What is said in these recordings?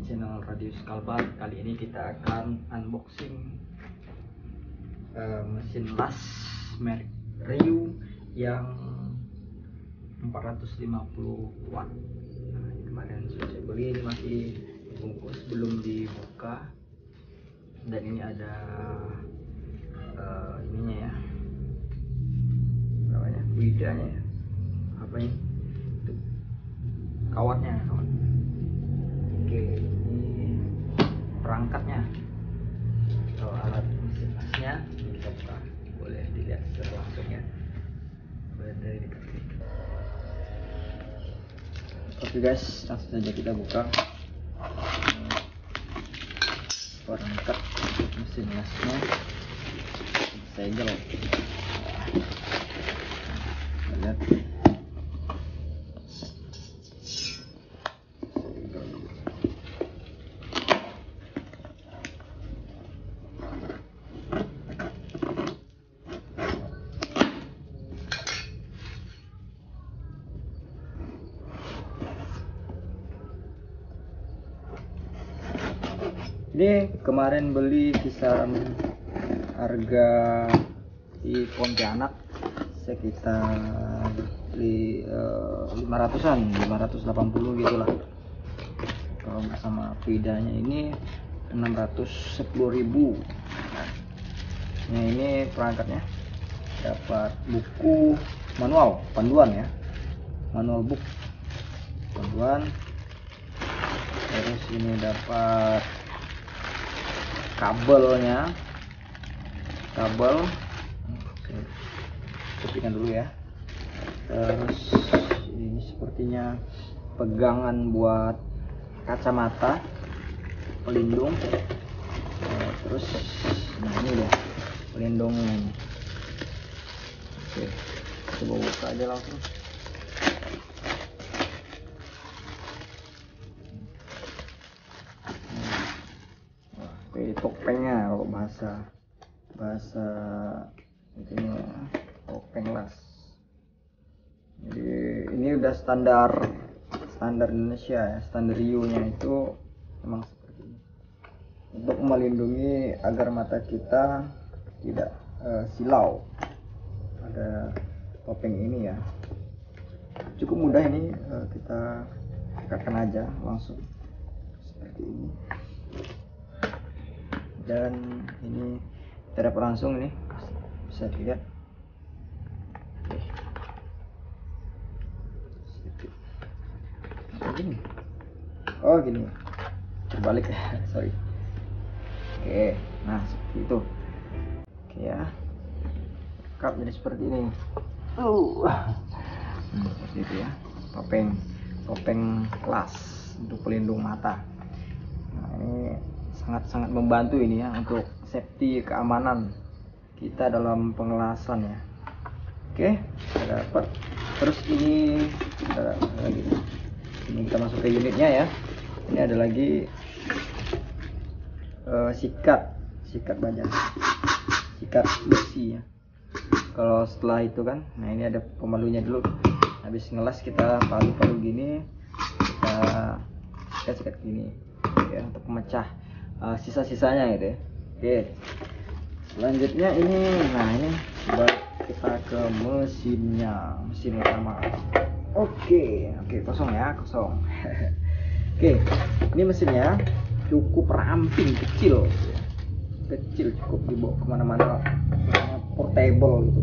di channel Radius Kalbar. Kali ini kita akan unboxing mesin las merek Ryu yang 450 watt. Nah, kemarin sudah saya beli, ini masih dibungkus belum dibuka, dan ini ada ininya ya, namanya widahnya ya, apa ini itu kawatnya. Oke, ini perangkatnya atau alat mesin lasnya. Kita buka, boleh dilihat secara langsung ya, boleh dari dekat sini. Oke guys, langsung saja kita buka perangkat untuk mesin lasnya. Segel, lihat ini kemarin beli kisaran harga di Pontianak sekitar 500-an, 580 gitulah. Kalau sama widahnya ini 610.000. Nah, ini perangkatnya dapat buku manual panduan ya, manual book panduan. Terus ini dapat kabelnya, kabel. Oke, kopikan dulu ya. Terus ini sepertinya pegangan buat kacamata pelindung. Terus nah ini deh pelindungnya ini. Oke, coba buka aja langsung. Topengnya, kalau bahasa ini topeng las. Jadi ini udah standar Indonesia ya, standar Ryu nya itu memang seperti ini untuk melindungi agar mata kita tidak silau pada topeng ini ya. Cukup mudah ini, kita dekatkan aja langsung seperti ini. Dan ini terap langsung, ini bisa dilihat. Gini. Oh gini, terbalik ya, sorry. Oke, nah seperti itu. Oke ya, kap jadi seperti ini. Seperti itu ya, topeng las untuk pelindung mata. Nah, ini sangat-sangat membantu ini ya untuk safety, keamanan kita dalam pengelasan ya. Oke, kita dapat. Terus ini ada lagi, ini kita masuk ke unitnya ya. Ini ada lagi sikat banyak, sikat besi ya. Kalau setelah itu kan, nah ini ada pemalunya dulu. Habis ngelas kita palu-palu gini, kita sikat gini ya untuk memecah sisa-sisanya gitu ya. Oke, selanjutnya ini, nah ini buat kita ke mesinnya, mesin utama. Oke, kosong ya, kosong. Oke, ini mesinnya cukup ramping, kecil, cukup dibawa kemana-mana, portable gitu,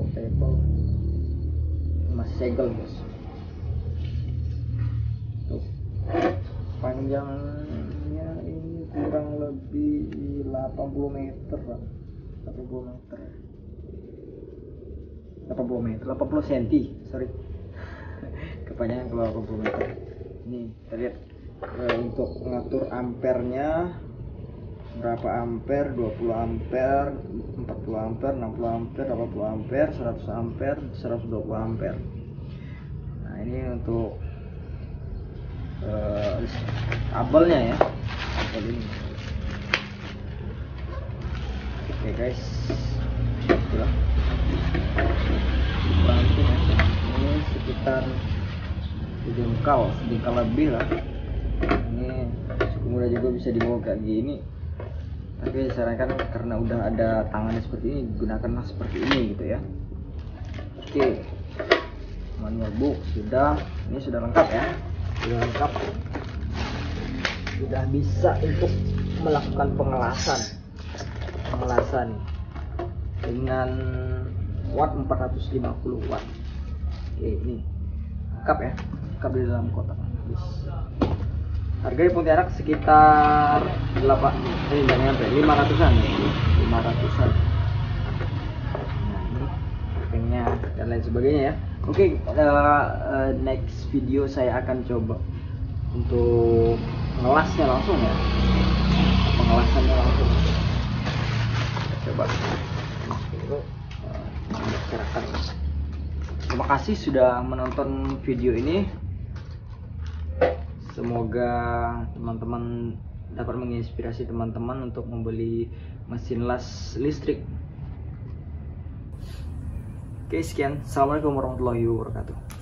portable. Masih segel guys, tuh panjangnya ini kurang lebih 80 cm, sorry, kepanjangan kalau 80 meter. Ini kita lihat untuk mengatur ampernya berapa ampere, 20 ampere, 40 ampere, 60 ampere, 80 ampere, 100 ampere, 120 ampere. Nah, ini untuk kabelnya ya, kabel ini. Oke guys, itulah bantu ya. Ini sekitar sejengkal lebih lah. Ini pemula juga bisa dibawa kayak gini. Tapi disarankan karena udah ada tangannya seperti ini, gunakanlah seperti ini gitu ya. Oke, manual book sudah, ini sudah lengkap ya, sudah lengkap, sudah bisa untuk melakukan pengelasan dengan watt 450 watt. Oke, ini lengkap ya, lengkap di dalam kotak. Harganya Pontianak sekitar 500-an ya, 500-an. Nah, ini pakainya dan lain sebagainya ya. Oke, next video saya akan coba untuk ngelasnya langsung ya, pengelasannya langsung. Coba terima kasih sudah menonton video ini. Semoga teman-teman dapat menginspirasi teman-teman untuk membeli mesin las listrik. Oke, sekian. Assalamualaikum warahmatullahi wabarakatuh.